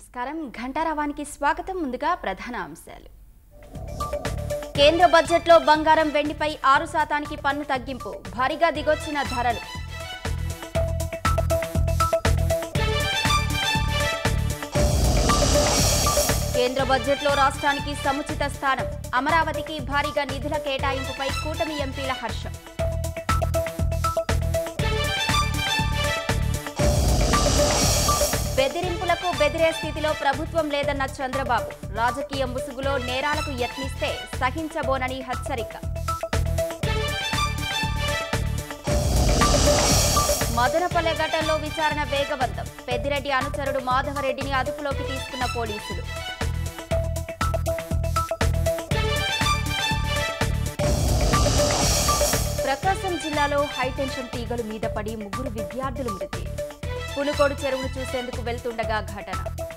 నమస్కారం ఘంటారావానికి స్వాగతం ముందుగా ప్రధాన అంశాలు కేంద్ర బడ్జెట్లో బంగారం వెండిపై 6% పన్ను తగ్గింపు భారీగా దిగొచ్చిన ధరలు కేంద్ర బడ్జెట్లో రాష్ట్రానికి సముచిత స్థానం అమరావతికి భారీగా నిధుల కేటాయింపుపై కూటమి ఎంపీల హర్షం బెదిరింపులకు బెదిరే స్థితిలో ప్రభుత్వం లేదన్న చంద్రబాబు రాజకీయ ముసుగులో నేరాలకు యత్నిస్తే సహించబోనని హెచ్చరిక మదనపల్లె ఘటనలో విచారణ వేగవంతం పెద్దిరెడ్డి అనుచరుడు మాధవరెడ్డిని అదుపులోకి తీసుకున్న పోలీసులు ప్రకాశం జిల్లాలో హైటెన్షన్ తీగలు మీద పడి 3 విద్యార్థులు మృతి పులుకోడు చెరువును చూసేందుకు వెళ్తుండగా ఘటన